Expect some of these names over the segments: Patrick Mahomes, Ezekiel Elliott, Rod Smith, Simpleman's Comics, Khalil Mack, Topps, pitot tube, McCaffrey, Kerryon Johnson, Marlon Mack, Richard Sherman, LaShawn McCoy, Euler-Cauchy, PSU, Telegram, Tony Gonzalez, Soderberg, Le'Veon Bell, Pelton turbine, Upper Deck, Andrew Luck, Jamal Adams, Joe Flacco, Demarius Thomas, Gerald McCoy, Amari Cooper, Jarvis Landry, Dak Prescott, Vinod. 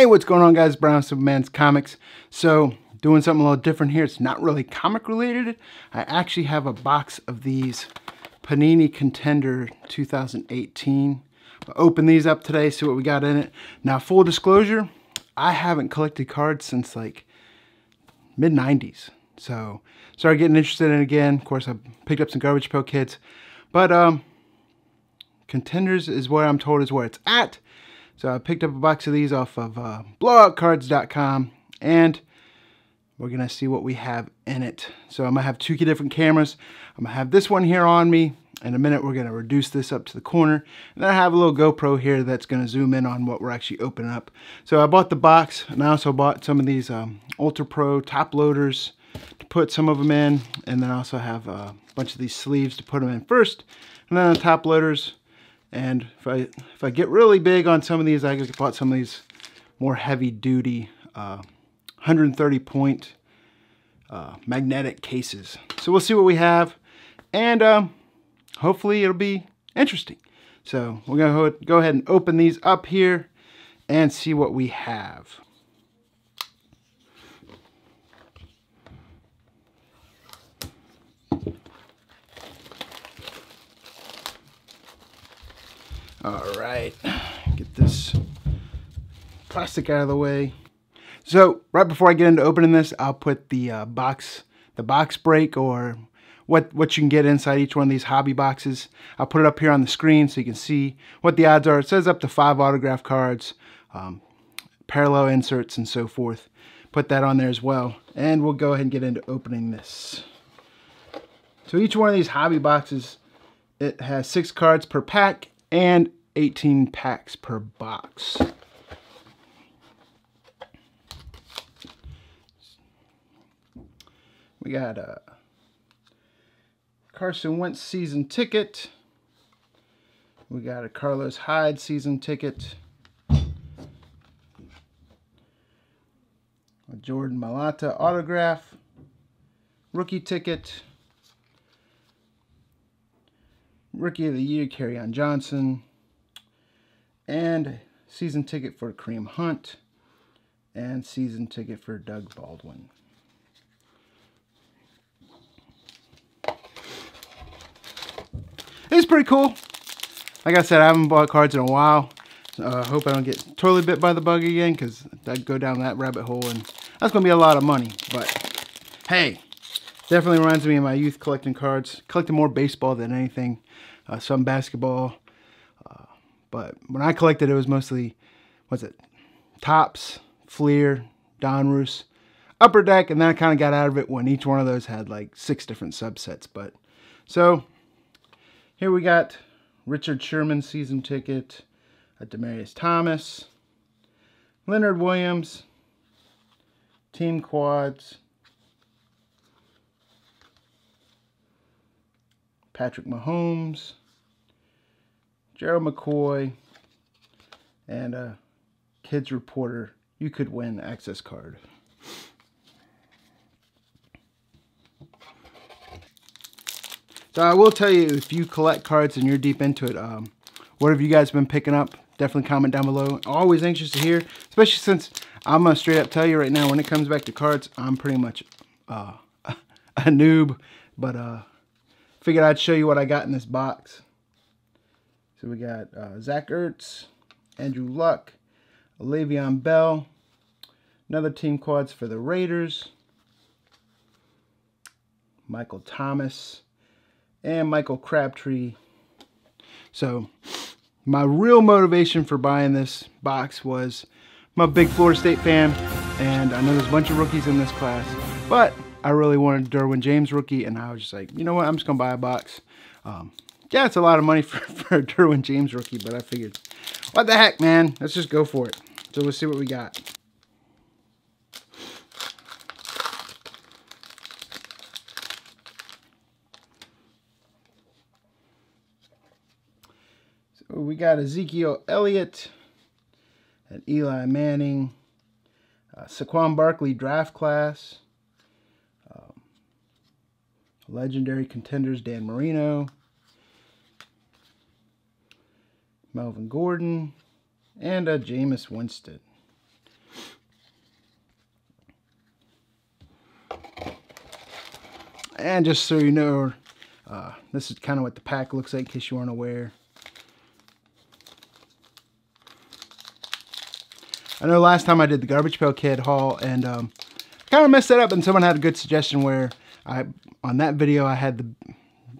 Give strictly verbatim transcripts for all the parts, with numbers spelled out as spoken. Hey, what's going on, guys? Brown, Simpleman's Comics. So, doing something a little different here. It's not really comic related. I actually have a box of these Panini Contender two thousand eighteen. I'll open these up today, see what we got in it. Now, full disclosure, I haven't collected cards since like mid nineties. So, started getting interested in it again. Of course, I picked up some Garbage Pail Kids. But, um, Contenders is what I'm told is where it's at. So I picked up a box of these off of uh, blowout cards dot com, and we're gonna see what we have in it. So I'm gonna have two different cameras. I'm gonna have this one here on me. In a minute, we're gonna reduce this up to the corner. And then I have a little GoPro here that's gonna zoom in on what we're actually opening up. So I bought the box, and I also bought some of these um, Ultra Pro top loaders to put some of them in. And then I also have a bunch of these sleeves to put them in first. And then the top loaders. And if I, if I get really big on some of these, I just bought some of these more heavy duty uh, one hundred thirty point uh, magnetic cases. So we'll see what we have, and um, hopefully it'll be interesting. So we're gonna go ahead and open these up here and see what we have. All right, get this plastic out of the way. So right before I get into opening this, I'll put the uh, box, the box break, or what, what you can get inside each one of these hobby boxes. I'll put it up here on the screen so you can see what the odds are. It says up to five autograph cards, um, parallel inserts, and so forth. Put that on there as well. And we'll go ahead and get into opening this. So each one of these hobby boxes, it has six cards per pack, and eighteen packs per box. We got a Carson Wentz season ticket. We got a Carlos Hyde season ticket. A Jordan Malata autograph. Rookie ticket. Rookie of the Year, Kerryon Johnson, and season ticket for Kareem Hunt, and season ticket for Doug Baldwin. It's pretty cool. Like I said, I haven't bought cards in a while. I uh, hope I don't get totally bit by the bug again, because I'd go down that rabbit hole, and that's going to be a lot of money. But hey, definitely reminds me of my youth collecting cards. Collecting more baseball than anything, uh, some basketball. Uh, but when I collected, it was mostly, what's it, Topps, Fleer, Donruss, Upper Deck, and then I kind of got out of it when each one of those had like six different subsets. But so here we got Richard Sherman season ticket, a Demarius Thomas, Leonard Williams, team quads, Patrick Mahomes, Gerald McCoy, and a Kids Reporter You Could Win access card. So I will tell you, if you collect cards and you're deep into it, um, what have you guys been picking up? Definitely comment down below. Always anxious to hear, especially since I'm going to straight up tell you right now, when it comes back to cards, I'm pretty much uh, a noob, but uh, figured I'd show you what I got in this box. So we got uh, Zach Ertz, Andrew Luck, Le'Veon Bell, another team quads for the Raiders, Michael Thomas, and Michael Crabtree. So my real motivation for buying this box was I'm a big Florida State fan, and I know there's a bunch of rookies in this class, but I really wanted Derwin James rookie, and I was just like, you know what, I'm just going to buy a box. Um, yeah, it's a lot of money for, for a Derwin James rookie, but I figured, what the heck, man? Let's just go for it. So let's see what we got. So we got Ezekiel Elliott and Eli Manning, uh, Saquon Barkley draft class, legendary Contenders Dan Marino, Melvin Gordon, and a Jameis Winston. And just so you know, uh, this is kind of what the pack looks like in case you aren't aware. I know last time I did the Garbage Pail Kid haul, and um, I kind of messed that up, and someone had a good suggestion where I, on that video, I had the,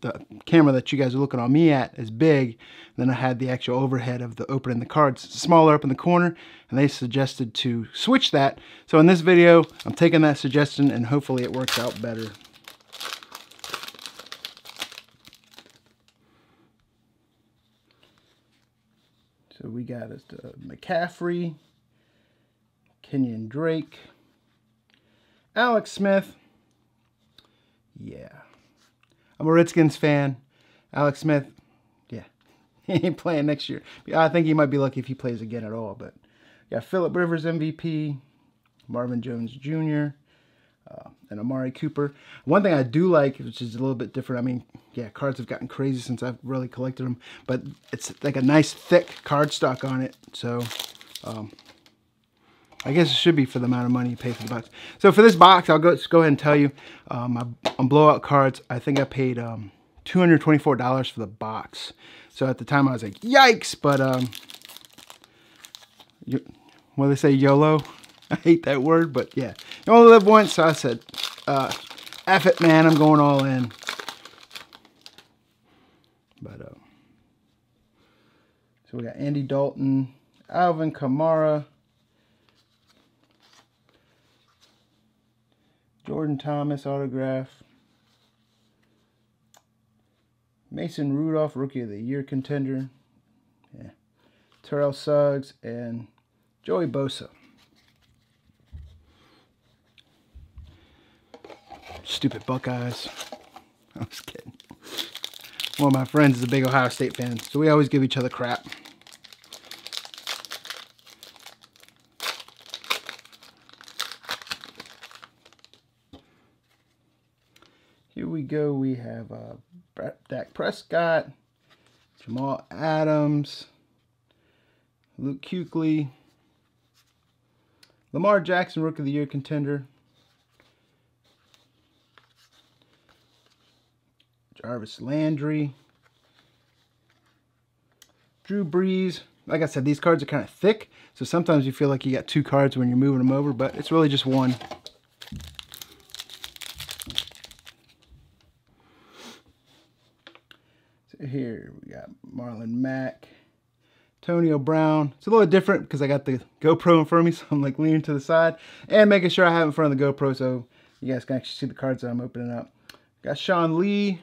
the camera that you guys are looking on me at as big, and then I had the actual overhead of the opening the cards smaller up in the corner, and they suggested to switch that. So in this video, I'm taking that suggestion, and hopefully it works out better. So we got is uh, McCaffrey, Kenyon Drake, Alex Smith. Yeah, I'm a Redskins fan. Alex Smith, yeah, he ain't playing next year. I think he might be lucky if he plays again at all. But yeah, Phillip Rivers M V P, Marvin Jones Junior, uh, and Amari Cooper. One thing I do like, which is a little bit different. I mean, yeah, cards have gotten crazy since I've really collected them, but it's like a nice thick cardstock on it. So. Um, I guess it should be for the amount of money you pay for the box. So for this box, I'll go, go ahead and tell you, um, I, on Blowout Cards, I think I paid um, two hundred twenty-four dollars for the box. So at the time, I was like, yikes, but um, you, what do they say, YOLO? I hate that word, but yeah. You only live once, so I said, uh, F it, man, I'm going all in. But uh, so we got Andy Dalton, Alvin Kamara, Jordan Thomas autograph, Mason Rudolph, Rookie of the Year contender, yeah. Terrell Suggs, and Joey Bosa. Stupid Buckeyes. I was kidding. One of my friends is a big Ohio State fan, so we always give each other crap. Here we go, we have uh, Dak Prescott, Jamal Adams, Luke Kuechly, Lamar Jackson, Rookie of the Year contender, Jarvis Landry, Drew Brees. Like I said, these cards are kind of thick, so sometimes you feel like you got two cards when you're moving them over, but it's really just one. Here we got Marlon Mack, Antonio Brown. It's a little different because I got the GoPro in front of me, so I'm like leaning to the side and making sure I have it in front of the GoPro so you guys can actually see the cards that I'm opening up. We got Sean Lee.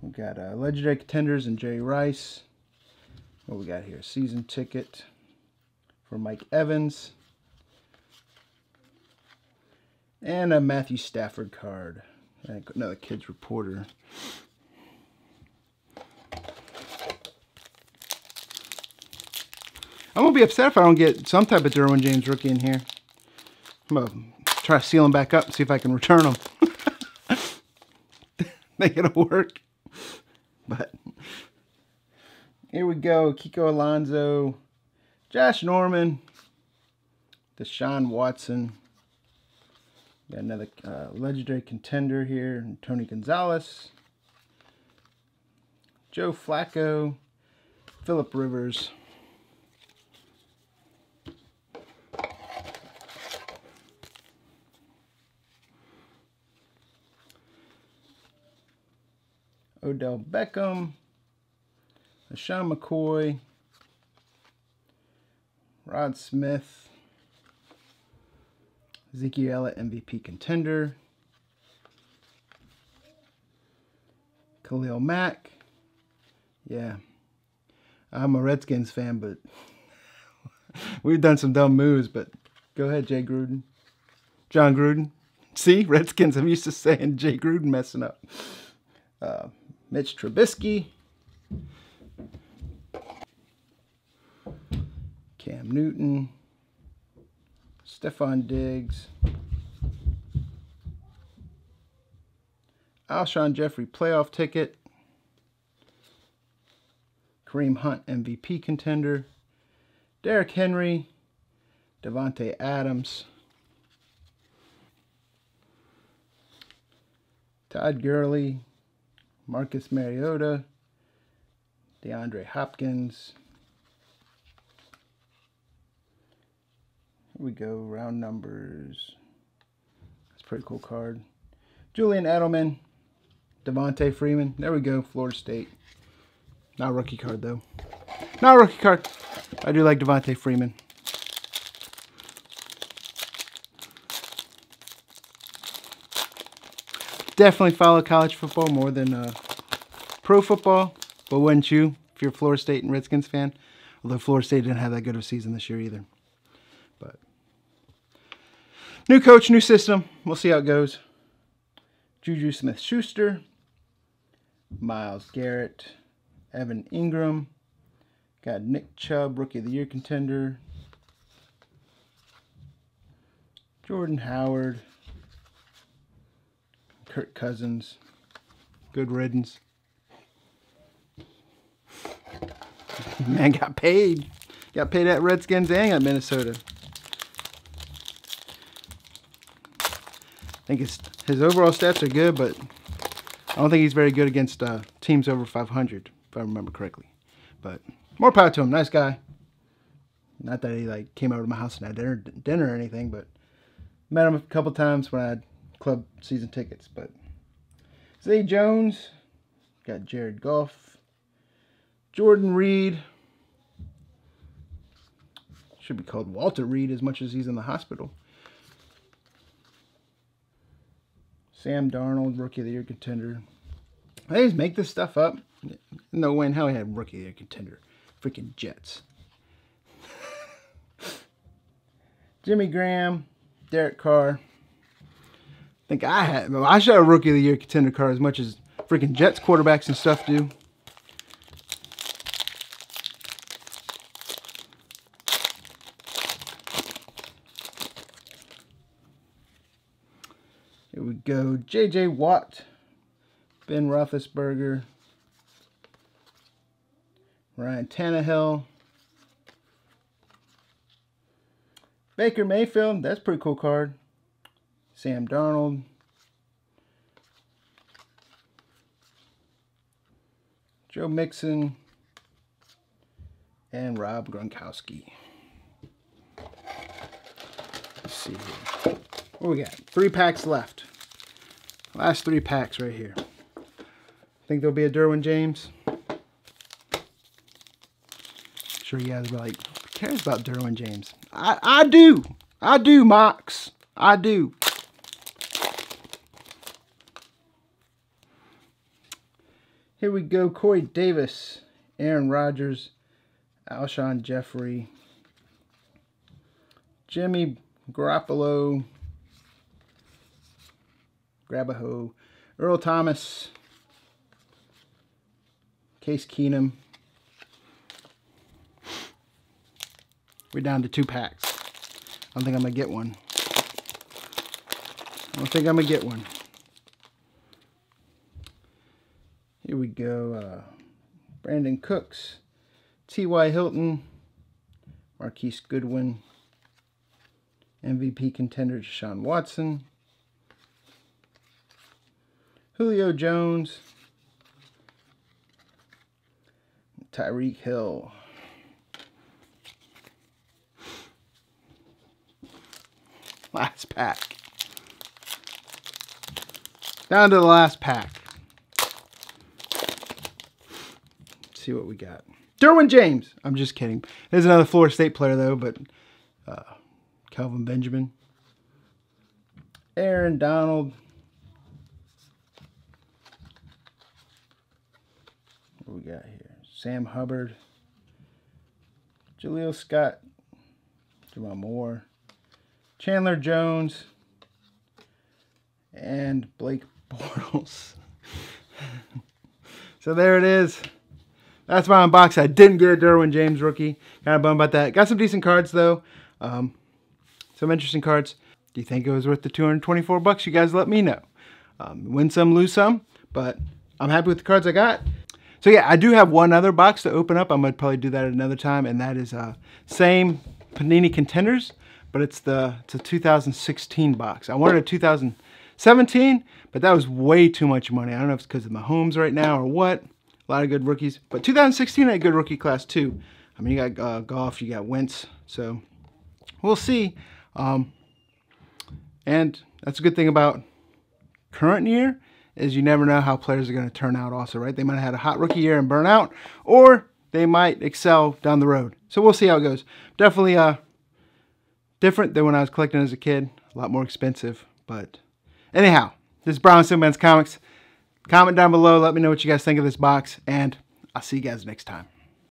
We got uh, legendary contenders and Jerry Rice. What we got here? Season ticket for Mike Evans and a Matthew Stafford card. Another kids reporter. I'm going to be upset if I don't get some type of Derwin James rookie in here. I'm going to try to seal them back up and see if I can return them. Make it work. But here we go. Kiko Alonso, Josh Norman, Deshaun Watson. Got another uh, legendary contender here. Tony Gonzalez, Joe Flacco, Phillip Rivers. Odell Beckham, LaShawn McCoy, Rod Smith, Zeke Elliott M V P contender, Khalil Mack. Yeah, I'm a Redskins fan, but we've done some dumb moves, but go ahead, Jay Gruden. John Gruden. See, Redskins, I'm used to saying Jay Gruden messing up. Uh, Mitch Trubisky, Cam Newton, Stephon Diggs, Alshon Jeffrey playoff ticket, Kareem Hunt M V P contender, Derrick Henry, Devontae Adams, Todd Gurley, Marcus Mariota, DeAndre Hopkins. Here we go, round numbers. That's a pretty cool card. Julian Edelman, Devontae Freeman. There we go, Florida State. Not a rookie card, though. Not a rookie card. I do like Devontae Freeman. Definitely follow college football more than uh, pro football. But wouldn't you, if you're a Florida State and Redskins fan? Although Florida State didn't have that good of a season this year either. But new coach, new system. We'll see how it goes. Juju Smith-Schuster, Myles Garrett, Evan Ingram. Got Nick Chubb, Rookie of the Year contender. Jordan Howard. Kirk Cousins. Good riddance. Man got paid. Got paid at Redskins and at Minnesota. I think his, his overall stats are good, but I don't think he's very good against uh, teams over five hundred, if I remember correctly. But more power to him. Nice guy. Not that he like came over to my house and had dinner, dinner or anything, but met him a couple times when I had club season tickets. But Zay Jones. Got Jared Goff. Jordan Reed, should be called Walter Reed as much as he's in the hospital. Sam Darnold, Rookie of the Year contender. They just make this stuff up. No way in hell he had Rookie of the Year contender. Freaking Jets. Jimmy Graham, Derek Carr. I think I had, well, I should have a Rookie of the Year contender card as much as freaking Jets quarterbacks and stuff do. Here we go. J J. Watt. Ben Roethlisberger. Ryan Tannehill. Baker Mayfield. That's a pretty cool card. Sam Darnold. Joe Mixon. And Rob Gronkowski. Let's see here. What we got? Three packs left. Last three packs right here. Think there'll be a Derwin James? I'm sure you guys will be like, who cares about Derwin James? I, I do. I do, Mox. I do. Here we go. Corey Davis, Aaron Rodgers, Alshon Jeffrey, Jimmy Garoppolo, Grabaho, Earl Thomas, Case Keenum. We're down to two packs. I don't think I'm going to get one. I don't think I'm going to get one. Here we go. Uh, Brandon Cooks, T Y Hilton, Marquise Goodwin, M V P contender Deshaun Watson, Julio Jones, Tyreek Hill. Last pack. Down to the last pack. Let's see what we got. Derwin James. I'm just kidding. There's another Florida State player though, but uh, Kelvin Benjamin. Aaron Donald. What we got here? Sam Hubbard, Jaleel Scott, Jamal Moore, Chandler Jones, and Blake Bortles. So there it is. That's my unboxing. I didn't get a Derwin James rookie. Kind of bummed about that. Got some decent cards though. Um, some interesting cards. Do you think it was worth the two hundred twenty-four bucks? You guys let me know. Um, win some, lose some. But I'm happy with the cards I got. So yeah, I do have one other box to open up. I'm going to probably do that at another time. And that is uh, same Panini Contenders, but it's the it's a two thousand sixteen box. I wanted a 2000, seventeen, but that was way too much money. I don't know if it's because of my homes right now or what. A lot of good rookies. But two thousand sixteen had a good rookie class too. I mean, you got uh, Goff, you got Wentz. So we'll see. Um, and that's a good thing about current year is you never know how players are going to turn out also, right? They might have had a hot rookie year and burn out, or they might excel down the road. So we'll see how it goes. Definitely uh, different than when I was collecting as a kid. A lot more expensive. But anyhow, this is Brown Simpleman's Comics. Comment down below. Let me know what you guys think of this box, and I'll see you guys next time.